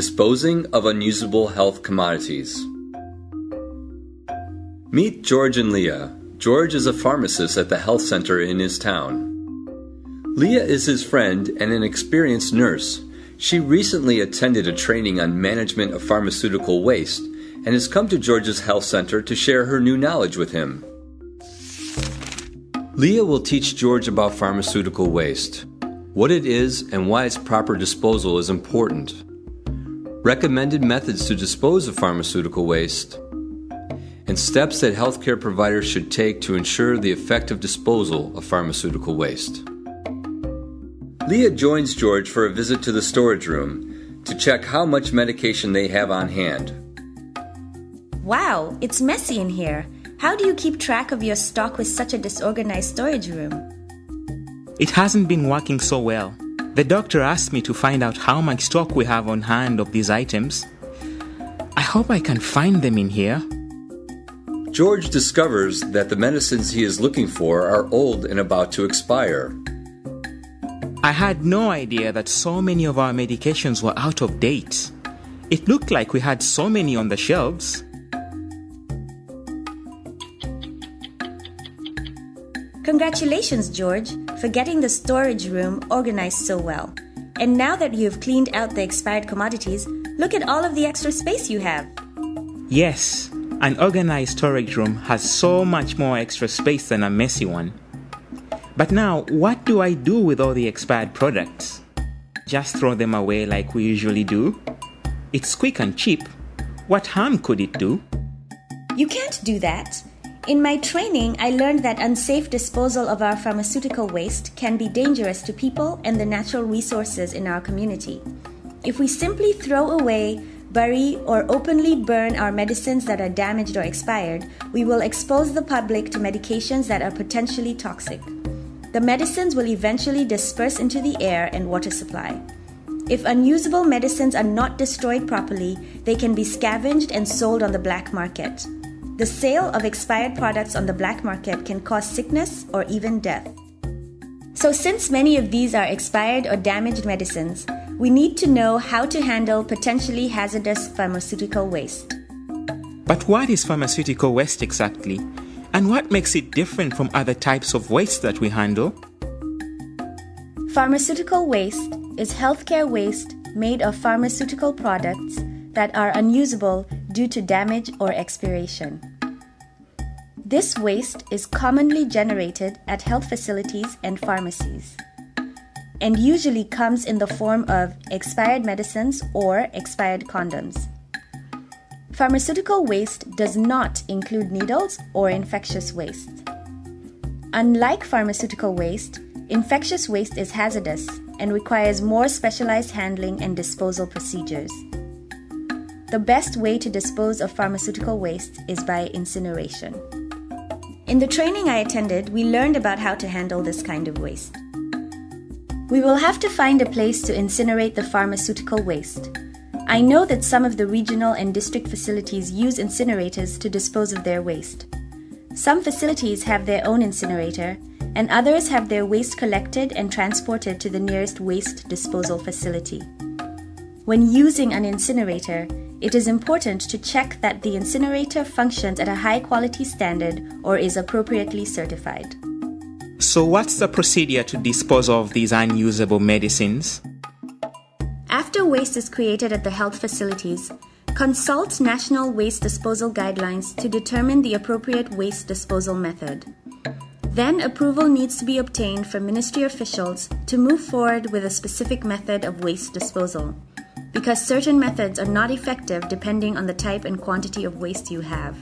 Disposing of unusable health commodities. Meet George and Leah. George is a pharmacist at the health center in his town. Leah is his friend and an experienced nurse. She recently attended a training on management of pharmaceutical waste and has come to George's health center to share her new knowledge with him. Leah will teach George about pharmaceutical waste, what it is and why its proper disposal is important, recommended methods to dispose of pharmaceutical waste, and steps that healthcare providers should take to ensure the effective disposal of pharmaceutical waste. Leah joins George for a visit to the storage room to check how much medication they have on hand. Wow, it's messy in here. How do you keep track of your stock with such a disorganized storage room? It hasn't been working so well. The doctor asked me to find out how much stock we have on hand of these items. I hope I can find them in here. George discovers that the medicines he is looking for are old and about to expire. I had no idea that so many of our medications were out of date. It looked like we had so many on the shelves. Congratulations, George, for getting the storage room organized so well. And now that you've cleaned out the expired commodities, look at all of the extra space you have. Yes, an organized storage room has so much more extra space than a messy one. But now, what do I do with all the expired products? Just throw them away like we usually do? It's quick and cheap. What harm could it do? You can't do that. In my training, I learned that unsafe disposal of our pharmaceutical waste can be dangerous to people and the natural resources in our community. If we simply throw away, bury, or openly burn our medicines that are damaged or expired, we will expose the public to medications that are potentially toxic. The medicines will eventually disperse into the air and water supply. If unusable medicines are not destroyed properly, they can be scavenged and sold on the black market. The sale of expired products on the black market can cause sickness or even death. So since many of these are expired or damaged medicines, we need to know how to handle potentially hazardous pharmaceutical waste. But what is pharmaceutical waste exactly? And what makes it different from other types of waste that we handle? Pharmaceutical waste is healthcare waste made of pharmaceutical products that are unusable due to damage or expiration. This waste is commonly generated at health facilities and pharmacies, and usually comes in the form of expired medicines or expired condoms. Pharmaceutical waste does not include needles or infectious waste. Unlike pharmaceutical waste, infectious waste is hazardous and requires more specialized handling and disposal procedures. The best way to dispose of pharmaceutical waste is by incineration. In the training I attended, we learned about how to handle this kind of waste. We will have to find a place to incinerate the pharmaceutical waste. I know that some of the regional and district facilities use incinerators to dispose of their waste. Some facilities have their own incinerator, and others have their waste collected and transported to the nearest waste disposal facility. When using an incinerator, it is important to check that the incinerator functions at a high quality standard or is appropriately certified. So what's the procedure to dispose of these unusable medicines? After waste is created at the health facilities, consult national waste disposal guidelines to determine the appropriate waste disposal method. Then approval needs to be obtained from ministry officials to move forward with a specific method of waste disposal, because certain methods are not effective depending on the type and quantity of waste you have.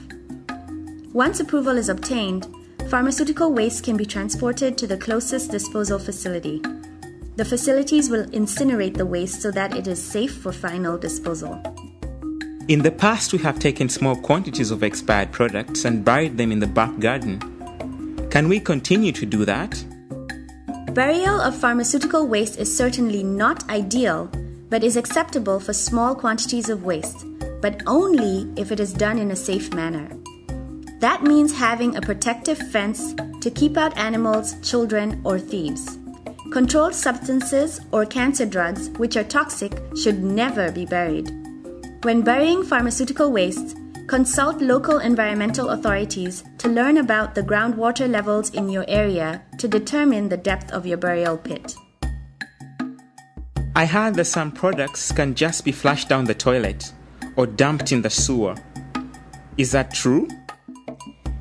Once approval is obtained, pharmaceutical waste can be transported to the closest disposal facility. The facilities will incinerate the waste so that it is safe for final disposal. In the past, we have taken small quantities of expired products and buried them in the back garden. Can we continue to do that? Burial of pharmaceutical waste is certainly not ideal, but is acceptable for small quantities of waste, but only if it is done in a safe manner. That means having a protective fence to keep out animals, children, or thieves. Controlled substances or cancer drugs which are toxic should never be buried. When burying pharmaceutical wastes, consult local environmental authorities to learn about the groundwater levels in your area to determine the depth of your burial pit. I heard that some products can just be flushed down the toilet or dumped in the sewer. Is that true?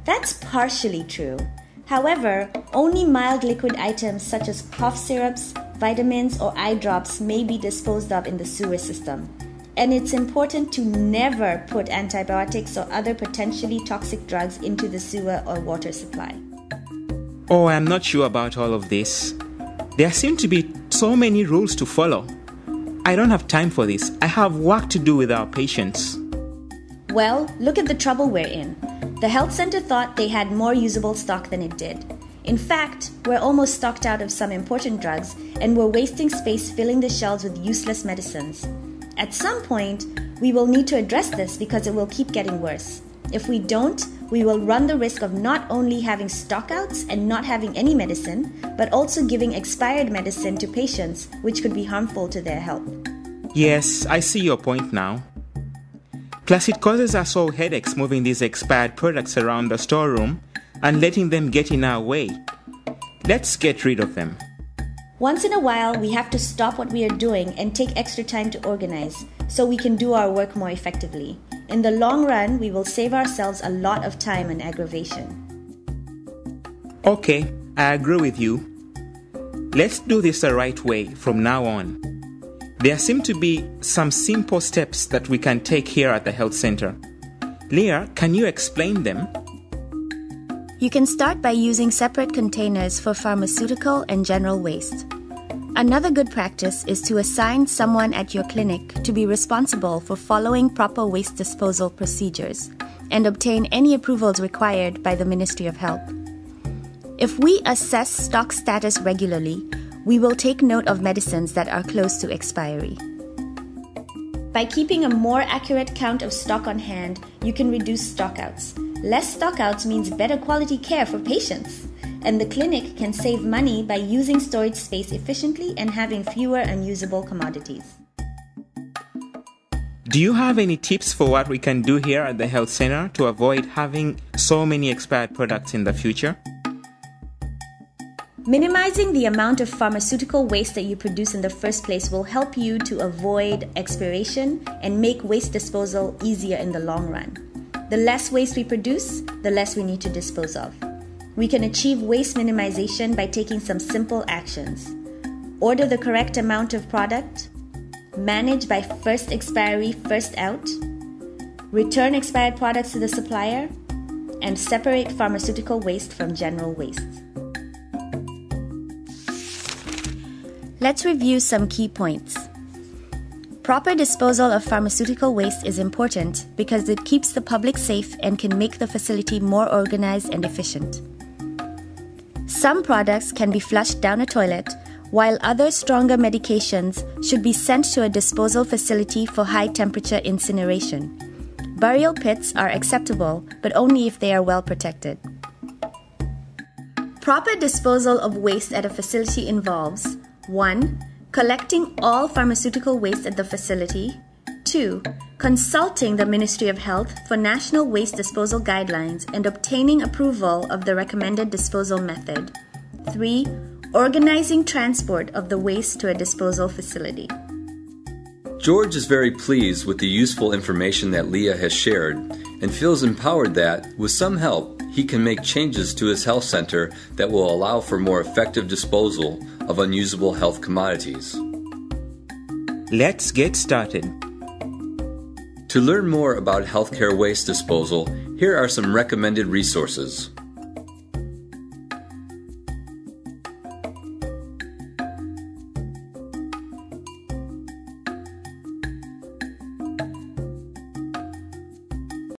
That's partially true. However, only mild liquid items such as cough syrups, vitamins, or eye drops may be disposed of in the sewer system. And it's important to never put antibiotics or other potentially toxic drugs into the sewer or water supply. Oh, I'm not sure about all of this. There seem to be so many rules to follow. I don't have time for this. I have work to do with our patients. Well, look at the trouble we're in. The health center thought they had more usable stock than it did. In fact, we're almost stocked out of some important drugs and we're wasting space filling the shelves with useless medicines. At some point, we will need to address this because it will keep getting worse. If we don't, we will run the risk of not only having stockouts and not having any medicine, but also giving expired medicine to patients, which could be harmful to their health. Yes, I see your point now. Plus, it causes us all headaches moving these expired products around the storeroom and letting them get in our way. Let's get rid of them. Once in a while, we have to stop what we are doing and take extra time to organize so we can do our work more effectively. In the long run, we will save ourselves a lot of time and aggravation. Okay, I agree with you. Let's do this the right way from now on. There seem to be some simple steps that we can take here at the health center. Leah, can you explain them? You can start by using separate containers for pharmaceutical and general waste. Another good practice is to assign someone at your clinic to be responsible for following proper waste disposal procedures and obtain any approvals required by the Ministry of Health. If we assess stock status regularly, we will take note of medicines that are close to expiry. By keeping a more accurate count of stock on hand, you can reduce stockouts. Less stockouts means better quality care for patients. And the clinic can save money by using storage space efficiently and having fewer unusable commodities. Do you have any tips for what we can do here at the health center to avoid having so many expired products in the future? Minimizing the amount of pharmaceutical waste that you produce in the first place will help you to avoid expiration and make waste disposal easier in the long run. The less waste we produce, the less we need to dispose of. We can achieve waste minimization by taking some simple actions. Order the correct amount of product. Manage by first expiry, first out. Return expired products to the supplier. And separate pharmaceutical waste from general waste. Let's review some key points. Proper disposal of pharmaceutical waste is important because it keeps the public safe and can make the facility more organized and efficient. Some products can be flushed down a toilet, while other stronger medications should be sent to a disposal facility for high-temperature incineration. Burial pits are acceptable, but only if they are well protected. Proper disposal of waste at a facility involves 1. Collecting all pharmaceutical waste at the facility. 2. Consulting the Ministry of Health for national waste disposal guidelines and obtaining approval of the recommended disposal method. 3. Organizing transport of the waste to a disposal facility. George is very pleased with the useful information that Leah has shared and feels empowered that, with some help, he can make changes to his health center that will allow for more effective disposal of unusable health commodities. Let's get started. To learn more about healthcare waste disposal, here are some recommended resources.